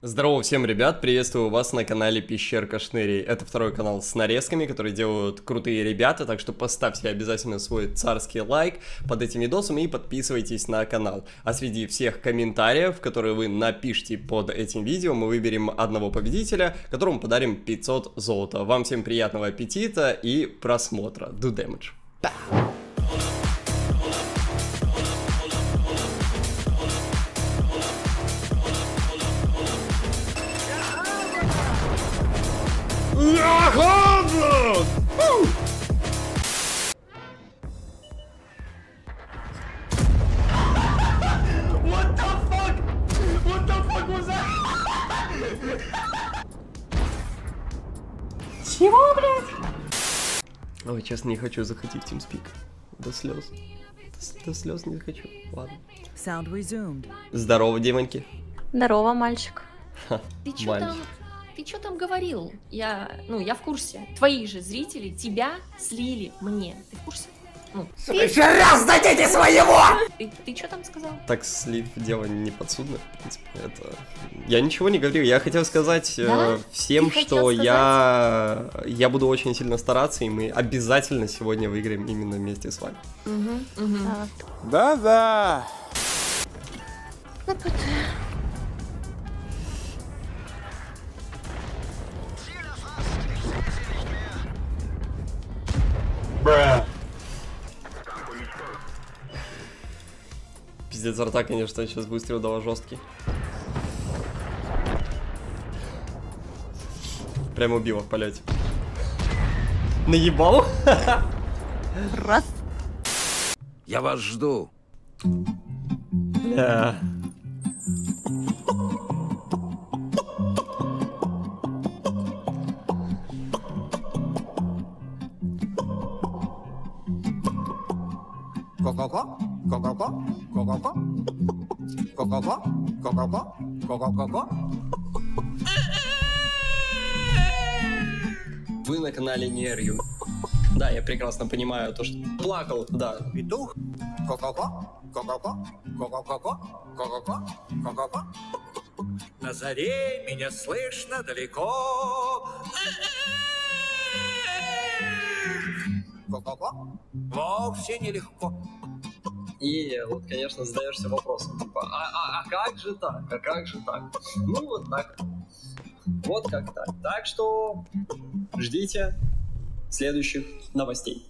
Здорово всем, ребят, приветствую вас на канале Пещерка Шнырей. Это второй канал с нарезками, которые делают крутые ребята, так что поставьте обязательно свой царский лайк под этим видосом и подписывайтесь на канал. А среди всех комментариев, которые вы напишите под этим видео, мы выберем одного победителя, которому подарим 500 золота. Вам всем приятного аппетита и просмотра. Do damage. Чего, блядь? Ой, честно, не хочу заходить в TeamSpeak. До слез. До слез не хочу. Ладно. Здорово, девоньки. Здорово, мальчик. Ха, ты чё мальчик. Ты чё там говорил? Я в курсе. Твои же зрители тебя слили мне. Ты в курсе? Еще раз дадите своего! Ты что там сказал? Так, слив дело не подсудно, в принципе, это... Я ничего не говорил, я хотел сказать всем, что я буду очень сильно стараться, и мы обязательно сегодня выиграем именно вместе с вами. Да-да! Бра! Пиздец, рта, конечно, сейчас выстрел дала жесткий. Прямо убила в полете. Наебал? Раз. Я вас жду. Бля. Ко-ко-ко? Ко-ко-ко? Ко-ко-ко? Ко-ко-ко? Ко-ко-ко? Ко-ко-ко-ко? Вы на канале Near You. Да, я прекрасно понимаю то, что плакал, да. Петух. Ко-ко-ко? Ко-ко-ко? Ко-ко-ко? Ко-ко-ко? Ко-ко-ко? На заре меня слышно далеко. Ко-ко-ко? Вовсе нелегко. И вот, конечно, задаешься вопросом, типа, а как же так? А как же так? Ну, вот так. Вот как так. Так что ждите следующих новостей.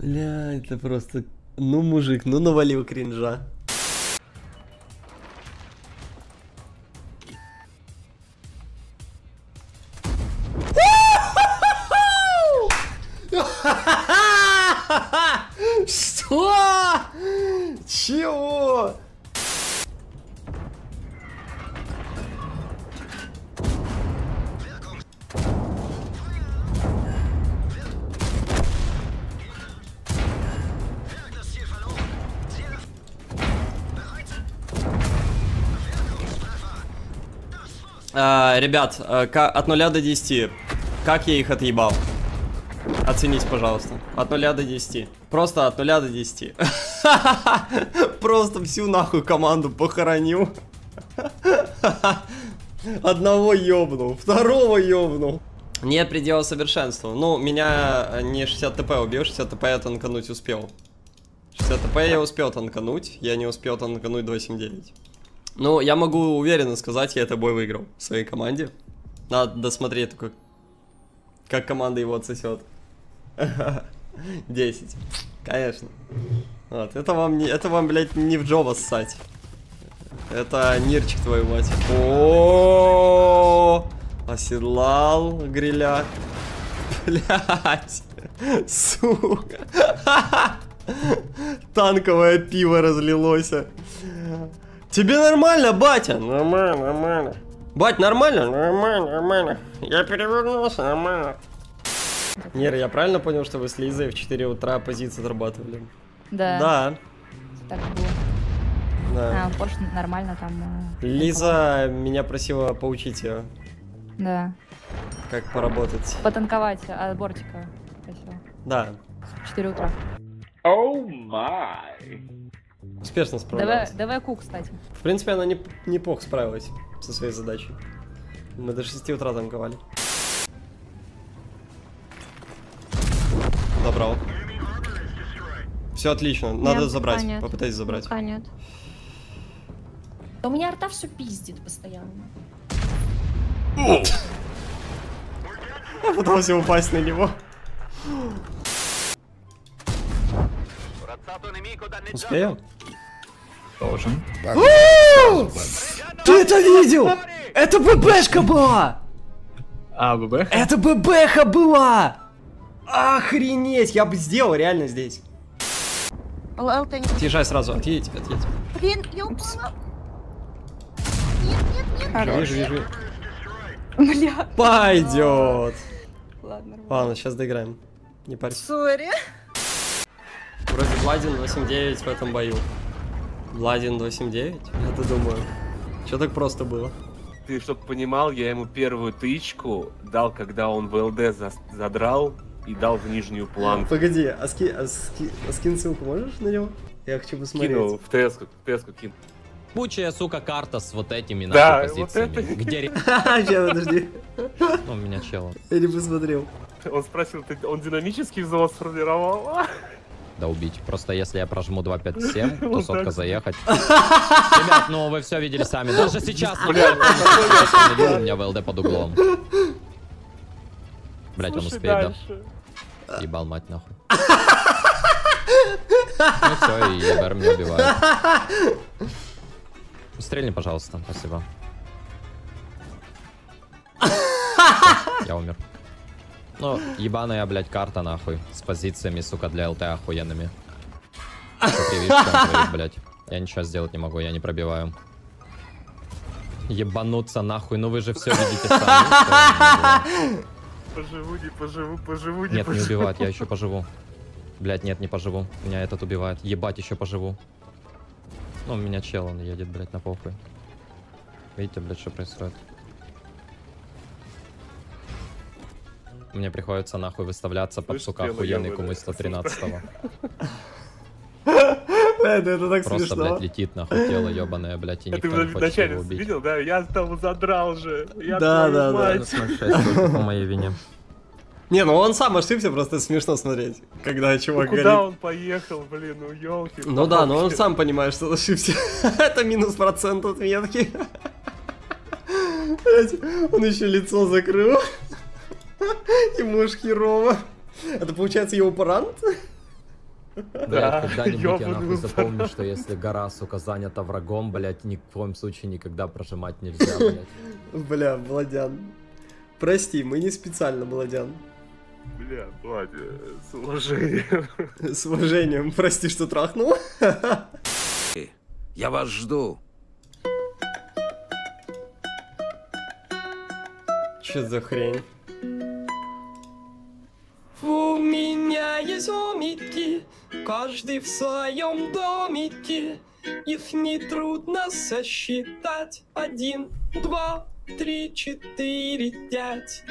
Бля, это просто... Ну, мужик, ну навалил кринжа. Что? Чего? Ребят, от 0 до 10, как я их отъебал? Оценись, пожалуйста. От 0 до 10. Просто от 0 до 10. Просто всю нахуй команду похоронил. Одного ёбнул, второго ёбнул. Нет предела совершенству. Ну, меня не 60 ТП убил, 60 ТП я танкануть успел. 60 ТП я успел танкануть, я не успел танкануть 279. Ну, я могу уверенно сказать, я этот бой выиграл в своей команде. Надо досмотреть, как команда его отсосет. 10. Конечно. Вот. Это вам, блядь, не в джоба ссать. Это нирчик твою мать. О, оседлал гриля. Блядь. Сука. Танковое пиво разлилось. Тебе нормально, батя? Нормально, нормально. Бать, нормально? Нормально, нормально. Я перевернулся, нормально. Нир, я правильно понял, что вы с Лизой в 4 утра позицию отрабатывали? Да. Да. Так было. Да. Позже нормально там... Лиза меня просила поучить ее. Да. Как поработать. Потанковать от бортика. Да. В 4 утра. Оу май. Успешно справилась. Давай Кук, кстати. В принципе, она неплохо справилась со своей задачей. Мы до 6 утра танковали. Забрал. Все отлично, надо нет, забрать, нет. Попытайся забрать. А нет. Да у меня арта все пиздит постоянно. Я пытался упасть на него. Успел? Должен. Ты это видел? Это ББшка была! А, ББ? Это ББха была! Охренеть, я бы сделал реально здесь. Отъезжай сразу, отъедь, отъедь. Блин, я упала. Нет. Вижу, вижу. Бля. Пойдет. Ладно, сейчас доиграем. Не парься. Сори. Вроде Владин 8-9 в этом бою. Владин 8-9? Я-то думаю. Че так просто было? Ты чтоб понимал, я ему первую тычку дал, когда он ВЛД задрал. И дал в нижнюю планку. Погоди, а скин ссылку можешь на него? Я хочу посмотреть. Кинул в ТС-ку кину. Пучая, сука, карта с вот этими нашими позициями. Да, вот это... Где... Сейчас, подожди. У меня чел. Я не посмотрел. Он спросил, он динамический взвод сформировал? Да убить. Просто если я прожму 257, то сотка заехать. Ребят, ну вы все видели сами. Даже сейчас. У меня ВЛД под углом. Блять, он успеет, да? Ебал мать нахуй. Ну все, и ебар меня убивает. Стрельни, пожалуйста, спасибо. Я умер. Ну, ебаная, блять, карта нахуй. С позициями, сука, для ЛТ охуенными. Блять. Я ничего сделать не могу, я не пробиваю. Ебануться нахуй, ну вы же все видите сами. Поживу, не поживу, поживу, не поживу. Нет, не убивает, я еще поживу. Блять, нет, не поживу. Меня этот убивает. Ебать, еще поживу. Ну, у меня чел, он едет, блять, на похуй. Видите, блять, что происходит? Мне приходится нахуй выставляться под, сука, охуенный кумыс 113-го. Это так просто, смешно. Блядь, летит нахуй тело ебаное, блядь, и никто не хочет его убить. Видел, да? Я там задрал же. Да. По моей вине. Не, ну он сам ошибся, просто смешно смотреть, когда чувак горит. Куда он поехал, блин, ну елки. Ну да, но он сам понимает, что ошибся. Это минус процент от метки. Он еще лицо закрыл. Ему уж херово. Это получается его парант? Блядь, когда-нибудь я нахуй запомню, что если гора, сука, занята врагом, блядь, ни в коем случае никогда прожимать нельзя, блядь. Бля, Владян. Прости, мы не специально, Владян. Бля, Владя, с уважением. С уважением, прости, что трахнул. Я вас жду. Че за хрень? У меня есть домики, каждый в своем домике. Их нетрудно сосчитать. 1, 2, 3, 4, 5.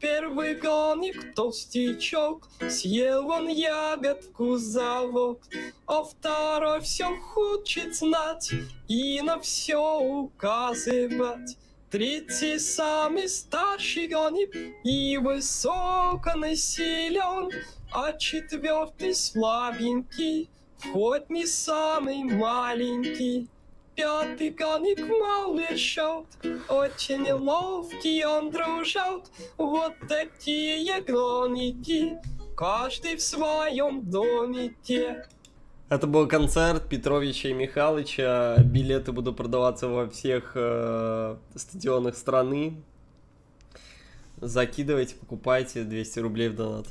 Первый гоник толстячок, съел он ягодку залог, а второй все хочет знать и на все указывать. Третий самый старший гоник и высоко населен, а четвертый слабенький, хоть не самый маленький. Пятый гоник малый шот, очень ловкий он дружок. Вот такие гоники, каждый в своем домике. Это был концерт Петровича и Михалыча. Билеты будут продаваться во всех стадионах страны. Закидывайте, покупайте, 200 рублей в донат.